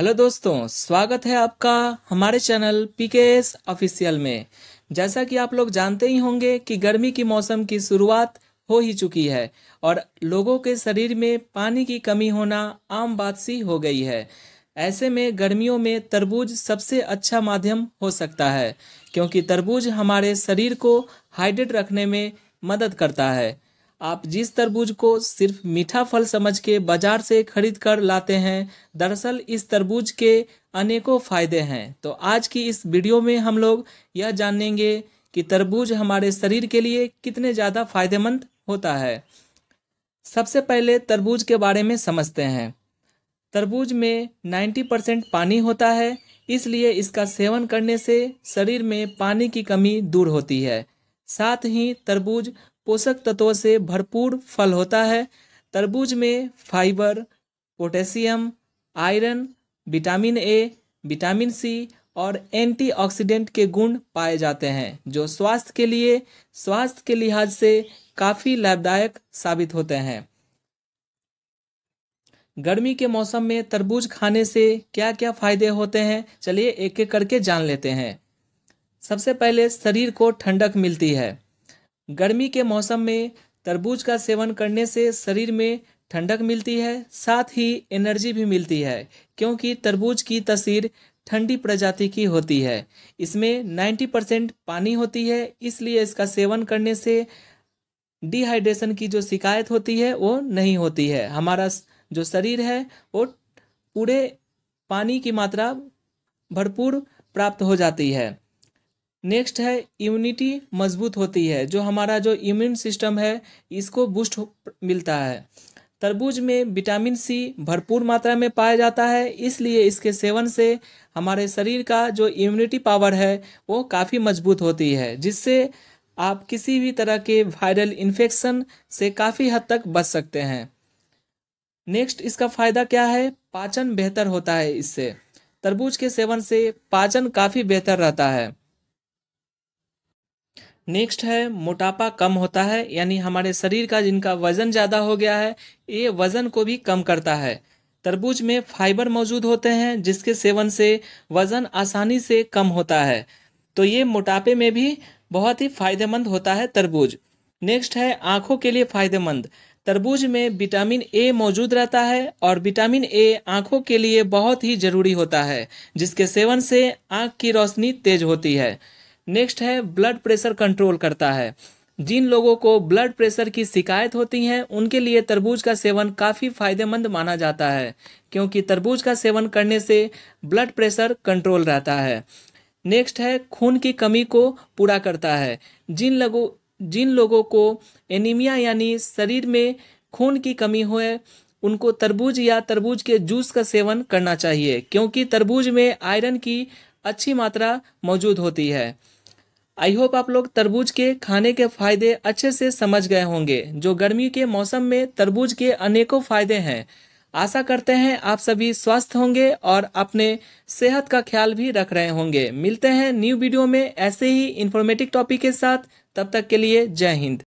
Hello दोस्तों, स्वागत है आपका हमारे चैनल पीकेएस ऑफिशियल में। जैसा कि आप लोग जानते ही होंगे कि गर्मी की मौसम की शुरुआत हो ही चुकी है और लोगों के शरीर में पानी की कमी होना आम बात सी हो गई है। ऐसे में गर्मियों में तरबूज सबसे अच्छा माध्यम हो सकता है, क्योंकि तरबूज हमारे शरीर को हाइड्रेट रखने में मदद करता है। आप जिस तरबूज को सिर्फ मीठा फल समझ के बाजार से खरीद कर लाते हैं, दरअसल इस तरबूज के अनेकों फायदे हैं। तो आज की इस वीडियो में हम लोग यह जानेंगे कि तरबूज हमारे शरीर के लिए कितने ज़्यादा फायदेमंद होता है। सबसे पहले तरबूज के बारे में समझते हैं। तरबूज में 90% पानी होता है, इसलिए इसका सेवन करने से शरीर में पानी की कमी दूर होती है। साथ ही तरबूज पोषक तत्वों से भरपूर फल होता है। तरबूज में fibre, potassium, iron, vitamin A, vitamin C और एंटीऑक्सीडेंट के गुण पाए जाते हैं, जो स्वास्थ्य के लिहाज से काफ़ी लाभदायक साबित होते हैं। गर्मी के मौसम में तरबूज खाने से क्या क्या फ़ायदे होते हैं, चलिए एक एक करके जान लेते हैं। सबसे पहले शरीर को ठंडक मिलती है। गर्मी के मौसम में तरबूज का सेवन करने से शरीर में ठंडक मिलती है, साथ ही एनर्जी भी मिलती है, क्योंकि तरबूज की तस्वीर ठंडी प्रजाति की होती है। इसमें 90% पानी होती है, इसलिए इसका सेवन करने से डिहाइड्रेशन की जो शिकायत होती है वो नहीं होती है। हमारा जो शरीर है वो पूरे पानी की मात्रा भरपूर प्राप्त हो जाती है। नेक्स्ट है इम्यूनिटी मजबूत होती है। जो हमारा जो इम्यून सिस्टम है इसको बूस्ट मिलता है। तरबूज में विटामिन सी भरपूर मात्रा में पाया जाता है, इसलिए इसके सेवन से हमारे शरीर का जो इम्यूनिटी पावर है वो काफ़ी मजबूत होती है, जिससे आप किसी भी तरह के वायरल इन्फेक्शन से काफ़ी हद तक बच सकते हैं। नेक्स्ट इसका फ़ायदा क्या है? पाचन बेहतर होता है। इससे तरबूज के सेवन से पाचन काफ़ी बेहतर रहता है। नेक्स्ट है मोटापा कम होता है, यानी हमारे शरीर का जिनका वज़न ज़्यादा हो गया है ये वज़न को भी कम करता है। तरबूज में फाइबर मौजूद होते हैं, जिसके सेवन से वज़न आसानी से कम होता है, तो ये मोटापे में भी बहुत ही फ़ायदेमंद होता है तरबूज। नेक्स्ट है आँखों के लिए फ़ायदेमंद। तरबूज में विटामिन ए मौजूद रहता है और विटामिन ए आँखों के लिए बहुत ही ज़रूरी होता है, जिसके सेवन से आँख की रोशनी तेज होती है। नेक्स्ट है ब्लड प्रेशर कंट्रोल करता है। जिन लोगों को ब्लड प्रेशर की शिकायत होती है उनके लिए तरबूज का सेवन काफ़ी फायदेमंद माना जाता है, क्योंकि तरबूज का सेवन करने से ब्लड प्रेशर कंट्रोल रहता है। नेक्स्ट है खून की कमी को पूरा करता है। जिन लोगों को एनीमिया यानी शरीर में खून की कमी हो, उनको तरबूज या तरबूज के जूस का सेवन करना चाहिए, क्योंकि तरबूज में आयरन की अच्छी मात्रा मौजूद होती है। आई होप आप लोग तरबूज के खाने के फायदे अच्छे से समझ गए होंगे। जो गर्मी के मौसम में तरबूज के अनेकों फायदे हैं। आशा करते हैं आप सभी स्वस्थ होंगे और अपने सेहत का ख्याल भी रख रहे होंगे। मिलते हैं न्यू वीडियो में ऐसे ही इन्फॉर्मेटिव टॉपिक के साथ। तब तक के लिए जय हिंद।